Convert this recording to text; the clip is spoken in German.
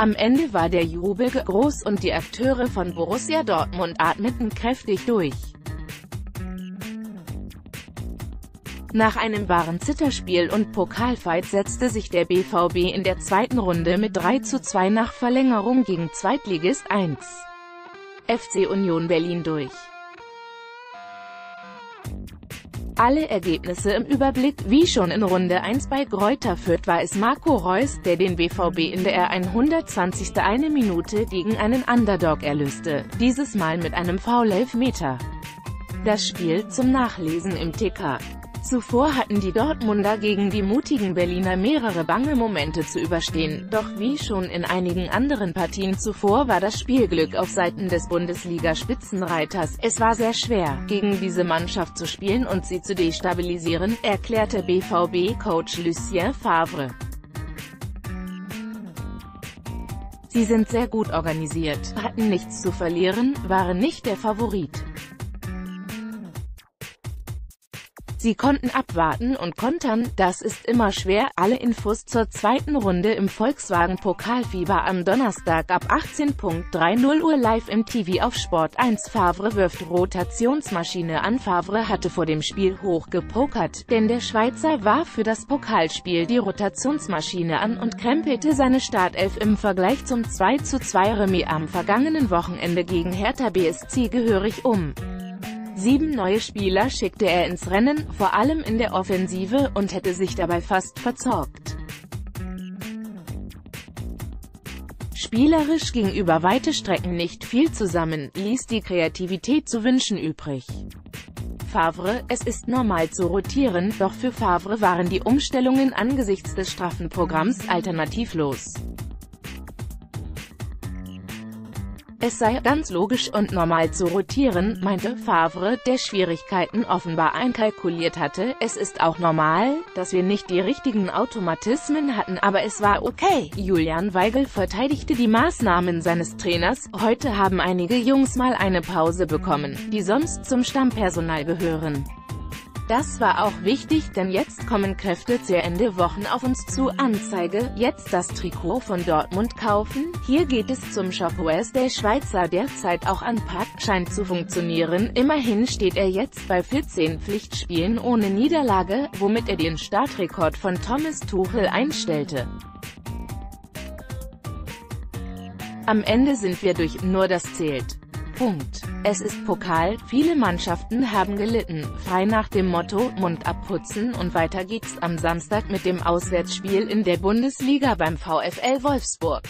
Am Ende war der Jubel groß und die Akteure von Borussia Dortmund atmeten kräftig durch. Nach einem wahren Zitterspiel und Pokalfight setzte sich der BVB in der zweiten Runde mit 3:2 nach Verlängerung gegen Zweitligist 1. FC Union Berlin durch. Alle Ergebnisse im Überblick. Wie schon in Runde 1 bei Greuther Fürth war es Marco Reus, der den BVB in der 120. eine Minute gegen einen Underdog erlöste, dieses Mal mit einem Foul-Elfmeter. Das Spiel zum Nachlesen im TK. Zuvor hatten die Dortmunder gegen die mutigen Berliner mehrere bange Momente zu überstehen, doch wie schon in einigen anderen Partien zuvor war das Spielglück auf Seiten des Bundesliga-Spitzenreiters. Es war sehr schwer, gegen diese Mannschaft zu spielen und sie zu destabilisieren, erklärte BVB-Coach Lucien Favre. Sie sind sehr gut organisiert, hatten nichts zu verlieren, waren nicht der Favorit. Sie konnten abwarten und kontern, das ist immer schwer. Alle Infos zur zweiten Runde im Volkswagen-Pokalfieber am Donnerstag ab 18:30 Uhr live im TV auf Sport1. Favre wirft Rotationsmaschine an. Favre hatte vor dem Spiel hoch gepokert, denn der Schweizer war für das Pokalspiel die Rotationsmaschine an und krempelte seine Startelf im Vergleich zum 2:2 Remis am vergangenen Wochenende gegen Hertha BSC gehörig um. 7 neue Spieler schickte er ins Rennen, vor allem in der Offensive, und hätte sich dabei fast verzockt. Spielerisch ging über weite Strecken nicht viel zusammen, ließ die Kreativität zu wünschen übrig. Favre: Es ist normal zu rotieren, doch für Favre waren die Umstellungen angesichts des straffen Programms alternativlos. Es sei ganz logisch und normal zu rotieren, meinte Favre, der Schwierigkeiten offenbar einkalkuliert hatte. Es ist auch normal, dass wir nicht die richtigen Automatismen hatten, aber es war okay. Julian Weigel verteidigte die Maßnahmen seines Trainers. Heute haben einige Jungs mal eine Pause bekommen, die sonst zum Stammpersonal gehören. Das war auch wichtig, denn jetzt kommen Kräfte zu Ende Wochen auf uns zu. Anzeige: Jetzt das Trikot von Dortmund kaufen. Hier geht es zum Shop-US. Der Schweizer, derzeit auch anpackt, scheint zu funktionieren. Immerhin steht er jetzt bei 14 Pflichtspielen ohne Niederlage, womit er den Startrekord von Thomas Tuchel einstellte. Am Ende sind wir durch, nur das zählt. Punkt. Es ist Pokal, viele Mannschaften haben gelitten, frei nach dem Motto, Mund abputzen und weiter geht's am Samstag mit dem Auswärtsspiel in der Bundesliga beim VfL Wolfsburg.